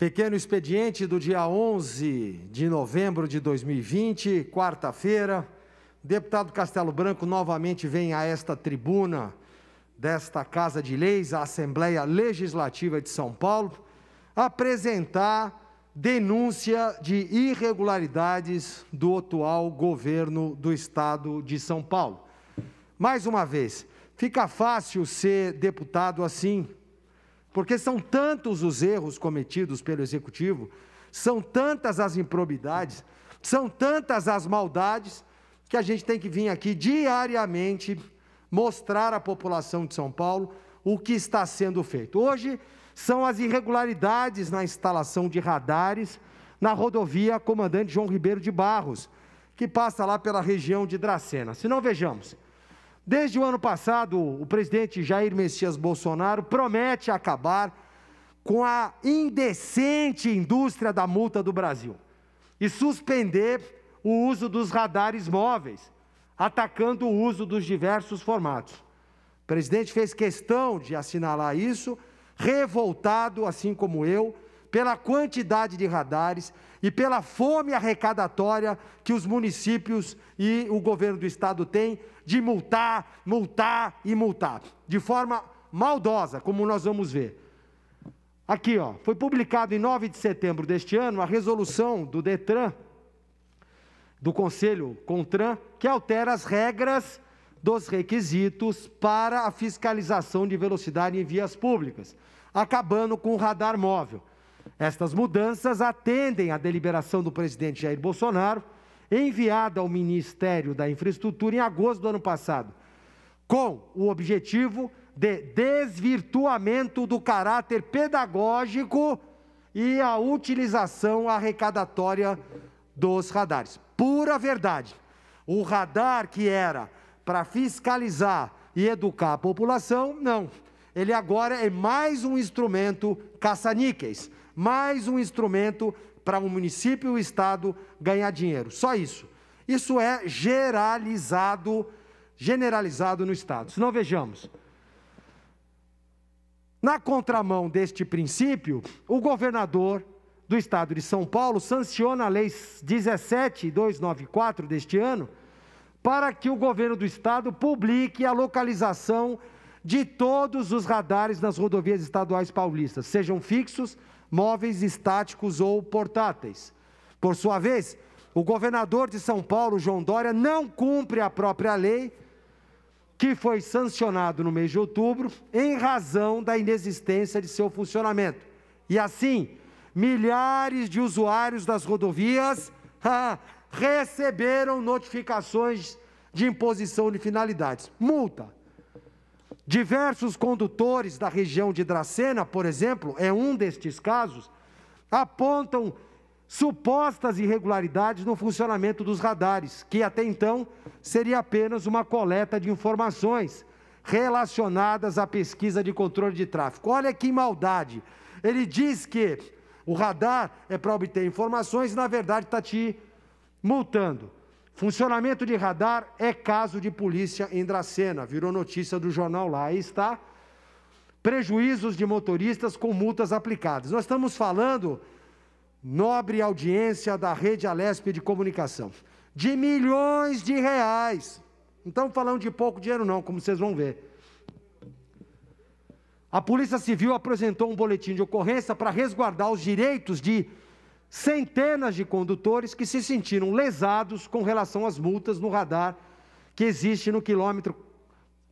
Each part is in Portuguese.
Pequeno expediente do dia 11 de novembro de 2020, quarta-feira. O deputado Castelo Branco novamente vem a esta tribuna desta Casa de Leis, a Assembleia Legislativa de São Paulo, apresentar denúncia de irregularidades do atual governo do Estado de São Paulo. Mais uma vez, fica fácil ser deputado assim, porque são tantos os erros cometidos pelo Executivo, são tantas as improbidades, são tantas as maldades, que a gente tem que vir aqui diariamente mostrar à população de São Paulo o que está sendo feito. Hoje são as irregularidades na instalação de radares na rodovia Comandante João Ribeiro de Barros, que passa lá pela região de Dracena. Se não, vejamos. Desde o ano passado, o presidente Jair Messias Bolsonaro promete acabar com a indecente indústria da multa do Brasil e suspender o uso dos radares móveis, atacando o uso dos diversos formatos. O presidente fez questão de assinalar isso, revoltado, assim como eu, pela quantidade de radares e pela fome arrecadatória que os municípios e o governo do Estado têm de multar, multar e multar, de forma maldosa, como nós vamos ver. Aqui, ó, foi publicado em 9 de setembro deste ano a resolução do DETRAN, do Conselho CONTRAN, que altera as regras dos requisitos para a fiscalização de velocidade em vias públicas, acabando com o radar móvel. Estas mudanças atendem à deliberação do presidente Jair Bolsonaro, enviada ao Ministério da Infraestrutura em agosto do ano passado, com o objetivo de desvirtuamento do caráter pedagógico e a utilização arrecadatória dos radares. Pura verdade. O radar que era para fiscalizar e educar a população, não. Ele agora é mais um instrumento caça-níqueis, mais um instrumento para o município e o Estado ganhar dinheiro. Só isso. Isso é generalizado no Estado. Se não, vejamos. Na contramão deste princípio, o governador do Estado de São Paulo sanciona a Lei 17.294 deste ano para que o governo do Estado publique a localização de todos os radares nas rodovias estaduais paulistas, sejam fixos, móveis, estáticos ou portáteis. Por sua vez, o governador de São Paulo, João Dória, não cumpre a própria lei, que foi sancionada no mês de outubro, em razão da inexistência de seu funcionamento. E assim, milhares de usuários das rodovias receberam notificações de imposição de finalidades. Multa. Diversos condutores da região de Dracena, por exemplo, é um destes casos, apontam supostas irregularidades no funcionamento dos radares, que até então seria apenas uma coleta de informações relacionadas à pesquisa de controle de tráfego. Olha que maldade! Ele diz que o radar é para obter informações e, na verdade, está te multando. Funcionamento de radar é caso de polícia em Dracena, virou notícia do jornal lá. Aí está, prejuízos de motoristas com multas aplicadas. Nós estamos falando, nobre audiência da rede Alesp de comunicação, de milhões de reais. Não estamos falando de pouco dinheiro não, como vocês vão ver. A Polícia Civil apresentou um boletim de ocorrência para resguardar os direitos de centenas de condutores que se sentiram lesados com relação às multas no radar que existe no quilômetro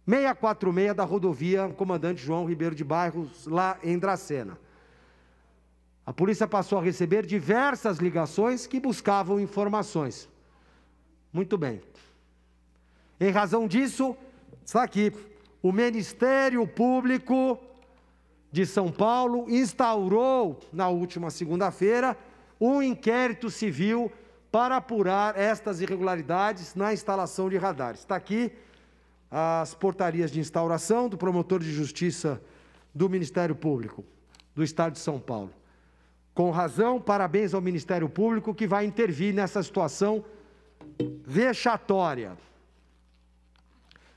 646 da rodovia Comandante João Ribeiro de Barros, lá em Dracena. A polícia passou a receber diversas ligações que buscavam informações. Muito bem. Em razão disso, está aqui, o Ministério Público de São Paulo instaurou, na última segunda-feira, um inquérito civil para apurar estas irregularidades na instalação de radares. Está aqui as portarias de instauração do promotor de justiça do Ministério Público do Estado de São Paulo. Com razão, parabéns ao Ministério Público que vai intervir nessa situação vexatória.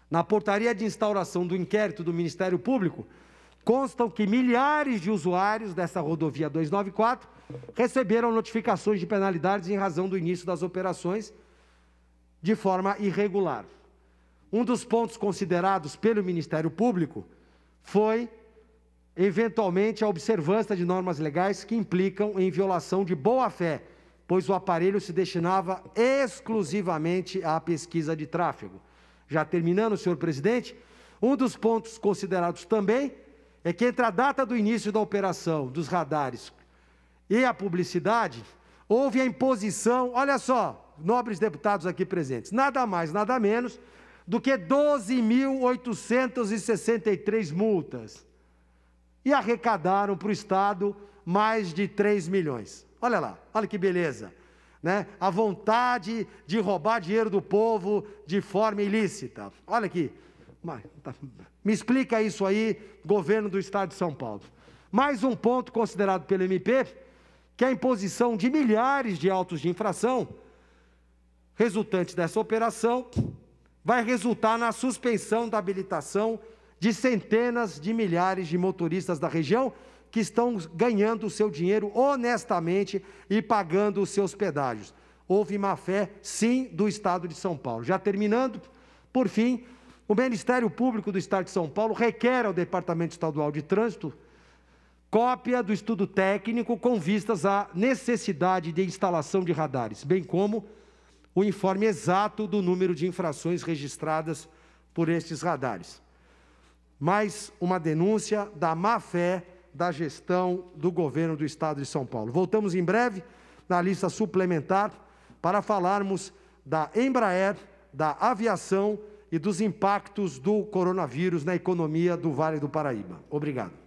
Na portaria de instauração do inquérito do Ministério Público, constam que milhares de usuários dessa rodovia 294 receberam notificações de penalidades em razão do início das operações de forma irregular. Um dos pontos considerados pelo Ministério Público foi, eventualmente, a observância de normas legais que implicam em violação de boa-fé, pois o aparelho se destinava exclusivamente à pesquisa de tráfego. Já terminando, senhor presidente, um dos pontos considerados também é que entre a data do início da operação dos radares e a publicidade, houve a imposição, olha só, nobres deputados aqui presentes, nada mais, nada menos do que 12.863 multas e arrecadaram para o Estado mais de 3 milhões. Olha lá, olha que beleza, né? A vontade de roubar dinheiro do povo de forma ilícita. Olha aqui. Me explica isso aí, governo do Estado de São Paulo. Mais um ponto considerado pelo MP, que é a imposição de milhares de autos de infração, resultante dessa operação, vai resultar na suspensão da habilitação de centenas de milhares de motoristas da região que estão ganhando o seu dinheiro honestamente e pagando os seus pedágios. Houve má-fé, sim, do Estado de São Paulo. Já terminando, por fim, o Ministério Público do Estado de São Paulo requer ao Departamento Estadual de Trânsito cópia do estudo técnico com vistas à necessidade de instalação de radares, bem como o informe exato do número de infrações registradas por estes radares. Mais uma denúncia da má-fé da gestão do governo do Estado de São Paulo. Voltamos em breve na lista suplementar para falarmos da Embraer, da aviação e dos impactos do coronavírus na economia do Vale do Paraíba. Obrigado.